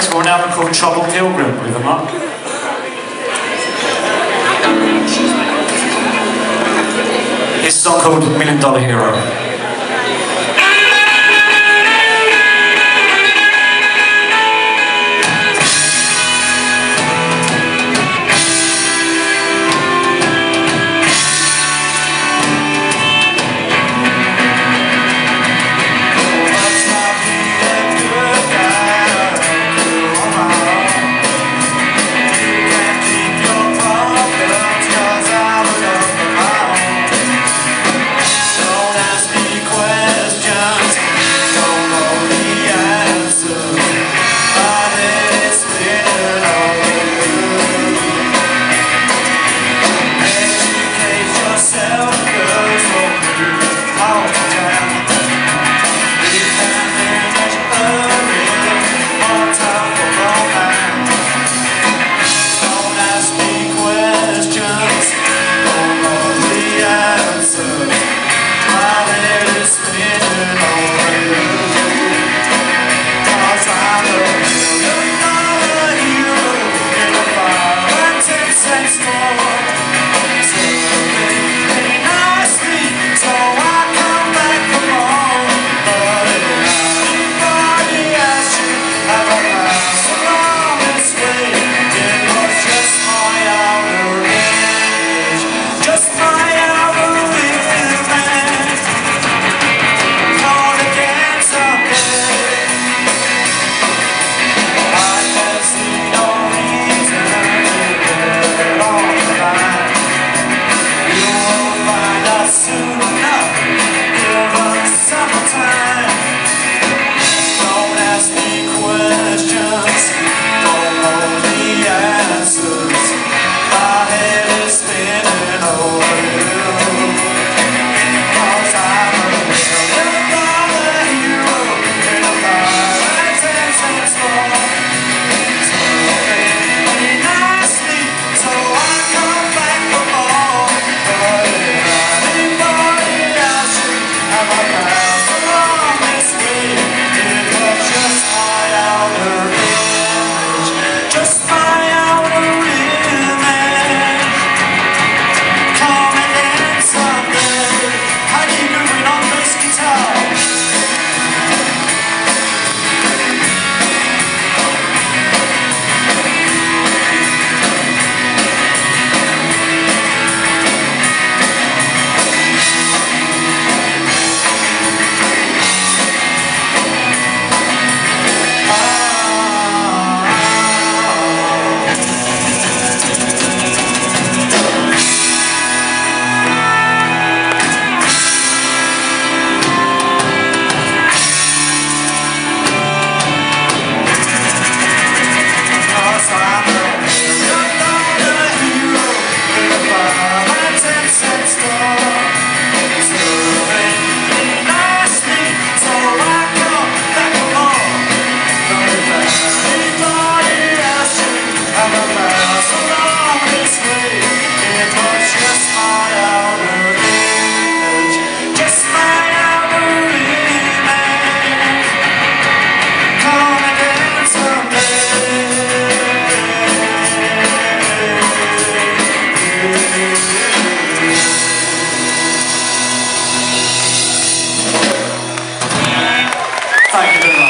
That's got an album called Trouble Pilgrim, believe it or not. It's a song called Million Dollar Hero. Thank you very much.